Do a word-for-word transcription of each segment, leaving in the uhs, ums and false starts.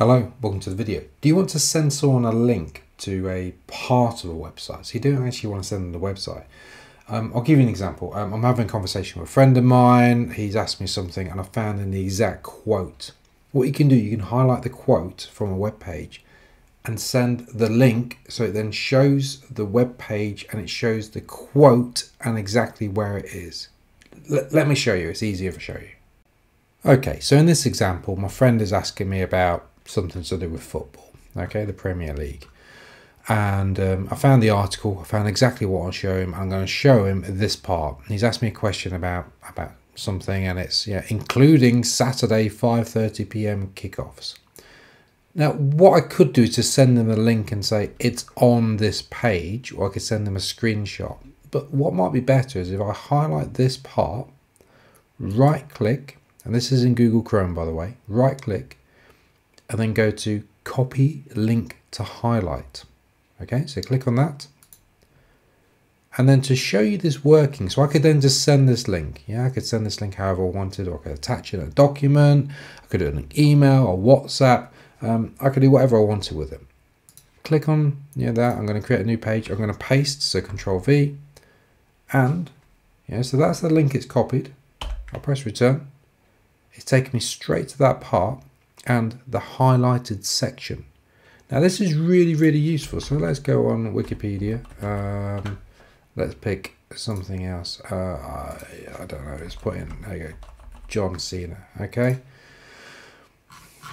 Hello, welcome to the video. Do you want to send someone a link to a part of a website? So you don't actually want to send them the website. Um, I'll give you an example. Um, I'm having a conversation with a friend of mine. He's asked me something and I found an exact quote. What you can do, you can highlight the quote from a web page and send the link so it then shows the web page and it shows the quote and exactly where it is. L- let me show you, it's easier if I show you. Okay, so in this example, my friend is asking me about something to do with football, okay, the Premier League. And um, I found the article, I found exactly what I'll show him. I'm going to show him this part. He's asked me a question about, about something and it's, yeah, including Saturday five thirty p m kickoffs. Now, what I could do is to send them a link and say it's on this page, or I could send them a screenshot. But what might be better is if I highlight this part, right click, and this is in Google Chrome, by the way, right click, and then go to copy link to highlight. Okay, so click on that. And then to show you this working, so I could then just send this link. Yeah, I could send this link however I wanted, or I could attach it in a document, I could do it in an email or WhatsApp. Um, I could do whatever I wanted with it. Click on yeah, that, I'm gonna create a new page, I'm gonna paste, so Control V. And yeah, so that's the link it's copied. I'll press return. It's taken me straight to that part and the highlighted section. Now this is really, really useful. So let's go on Wikipedia. Um, let's pick something else. Uh, I, I don't know, let's put in, there you go, John Cena, okay?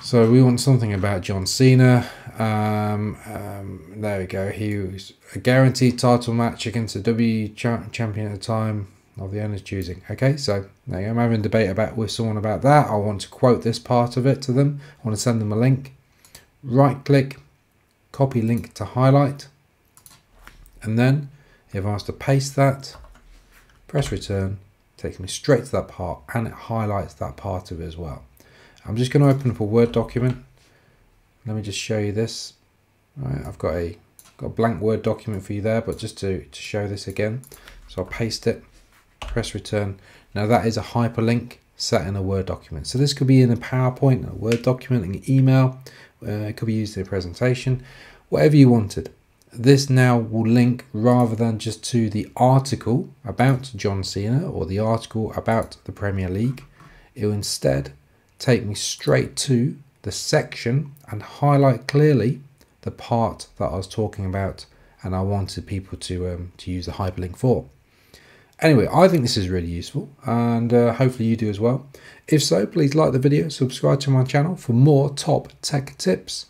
So we want something about John Cena. Um, um, there we go, he was a guaranteed title match against the W W E cha champion at the time of the owner's choosing. Okay, so there you go. I'm having a debate about with someone about that. I want to quote this part of it to them. I want to send them a link. Right click, copy link to highlight. And then if I was to paste that, press return, takes me straight to that part and it highlights that part of it as well. I'm just going to open up a Word document. Let me just show you this. All right, I've got a, got a blank Word document for you there, but just to, to show this again. So I'll paste it. Press return. Now that is a hyperlink set in a Word document. So this could be in a PowerPoint, a Word document, an email. Uh, it could be used in a presentation, whatever you wanted. This now will link rather than just to the article about John Cena or the article about the Premier League. It will instead take me straight to the section and highlight clearly the part that I was talking about and I wanted people to, um, to use the hyperlink for. Anyway, I think this is really useful and uh, hopefully you do as well. If so, please like the video, subscribe to my channel for more top tech tips.